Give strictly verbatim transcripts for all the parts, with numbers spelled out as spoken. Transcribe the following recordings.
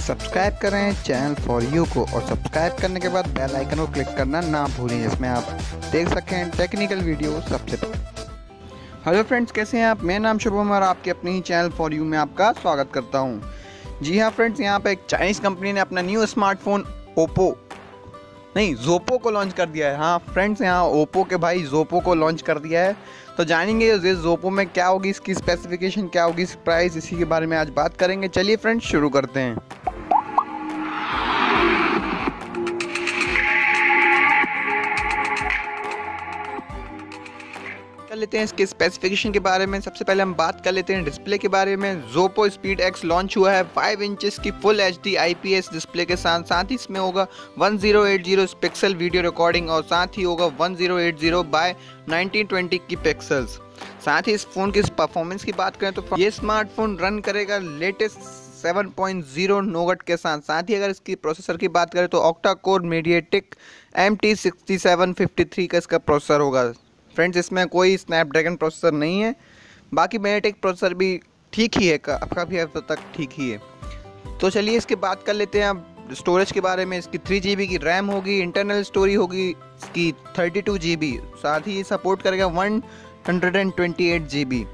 Subscribe करें channel for you को और सब्सक्राइब करने के बाद बेल आइकन को क्लिक करना ना भूलें, जिसमें आप देख सकें टेक्निकल वीडियो सबसे पहले। हेलो फ्रेंड्स, कैसे हैं आप? मेरा नाम शुभम और आपके अपने ही चैनल फॉर यू में आपका स्वागत करता हूं। जी हाँ फ्रेंड्स, यहाँ पर एक चाइनीज़ कंपनी ने अपना न्यू स्मार्टफोन ओप्पो नहीं ज़ोपो को लॉन्च कर दिया है। हाँ फ्रेंड्स, यहाँ ओप्पो के भाई ज़ोपो को लॉन्च कर दिया है। तो जानेंगे ये ज़ोपो में क्या होगी, इसकी स्पेसिफिकेशन क्या होगी, इसकी प्राइस, इसी के बारे में आज बात करेंगे। चलिए फ्रेंड्स शुरू करते हैं। कर लेते हैं इसके स्पेसिफिकेशन के बारे में। सबसे पहले हम बात कर लेते हैं डिस्प्ले के बारे में। ज़ोपो स्पीड एक्स लॉन्च हुआ है फाइव इंचेस की फुल एचडी आईपीएस डिस्प्ले के साथ। साथ ही इसमें होगा one thousand eighty pixel video recording और साथ ही होगा one thousand eighty by nineteen twenty की पिक्सल्स। साथ ही इस फ़ोन की परफॉर्मेंस की बात करें तो ये स्मार्टफोन रन करेगा latest seven point zero Nougat के साथ। साथ ही अगर इसकी प्रोसेसर की बात करें तो octa core MediaTek M T six seven five three का इसका प्रोसेसर होगा। फ्रेंड्स, इसमें कोई स्नैपड्रैगन प्रोसेसर नहीं है, बाकी मीडियाटेक प्रोसेसर भी ठीक ही है, काफ़ी हद तक ठीक ही है। तो चलिए इसके बात कर लेते हैं अब स्टोरेज के बारे में। इसकी थ्री जी बी की रैम होगी, इंटरनल स्टोरेज होगी इसकी थर्टी टू जी बी, साथ ही सपोर्ट करेगा one hundred twenty eight G B.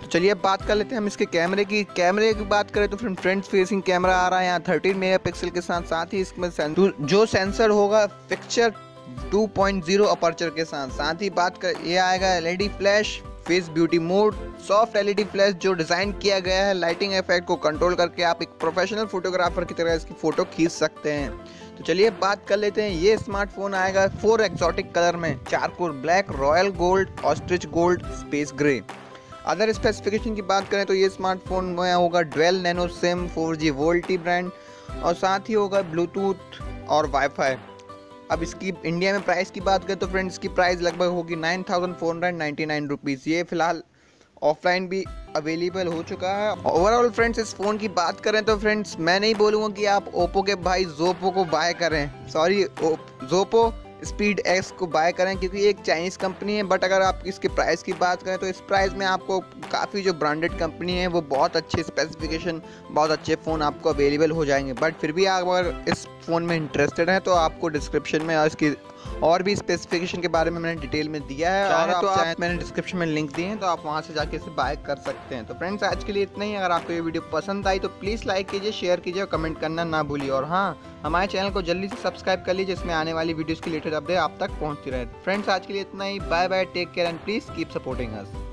तो चलिए अब बात कर लेते हैं हम इसके कैमरे की। कैमरे की बात करें तो फ्रंट फेसिंग कैमरा आ रहा है यहाँ थर्टीन मेगापिक्सल के साथ। साथ ही इसमें जो सेंसर होगा picture two point zero aperture के साथ। साथ ही बात कर ये आएगा LED flash, face beauty mode, soft LED flash जो डिज़ाइन किया गया है लाइटिंग इफेक्ट को कंट्रोल करके आप एक प्रोफेशनल फोटोग्राफर की तरह इसकी फ़ोटो खींच सकते हैं। तो चलिए बात कर लेते हैं, ये स्मार्टफोन आएगा फोर एक्सॉटिक कलर में, charcoal black, royal gold, ostrich gold, space grey. Other specification की बात करें तो ये स्मार्टफोन में होगा dual nano SIM, four G VoLTE brand और साथ ही होगा ब्लूटूथ और वाईफाई। अब इसकी इंडिया में प्राइस की बात करें तो फ्रेंड्स इसकी प्राइस लगभग होगी nine thousand four hundred ninety nine rupees. ये फ़िलहाल ऑफलाइन भी अवेलेबल हो चुका है। ओवरऑल फ्रेंड्स इस फ़ोन की बात करें तो फ्रेंड्स मैं नहीं बोलूँगा कि आप ओप्पो के भाई ज़ोपो को बाय करें, सॉरी ज़ोपो स्पीड एक्स को बाय करें, क्योंकि ये एक चाइनीज़ कंपनी है। बट अगर आप इसके प्राइस की बात करें तो इस प्राइस में आपको काफ़ी जो ब्रांडेड कंपनी है वो बहुत अच्छे स्पेसिफिकेशन, बहुत अच्छे फ़ोन आपको अवेलेबल हो जाएंगे। बट फिर भी आप अगर इस फ़ोन में इंटरेस्टेड हैं तो आपको डिस्क्रिप्शन में और इसकी और भी स्पेसिफिकेशन के बारे में मैंने डिटेल में दिया है, और तो आप, मैंने डिस्क्रिप्शन में लिंक दिए हैं, तो आप वहाँ से जाके इसे बाय कर सकते हैं। तो फ्रेंड्स आज के लिए इतना ही। अगर आपको ये वीडियो पसंद आई तो प्लीज़ लाइक कीजिए, शेयर कीजिए और कमेंट करना ना भूलिए। और हाँ, हमारे चैनल को जल्दी से सब्सक्राइब कर लीजिए, जिसमें आने वाली वीडियोज़ की लेटेस्ट अपडेट आप तक पहुँचती रहे। फ्रेंड्स आज के लिए इतना ही, bye bye, take care and please keep supporting us.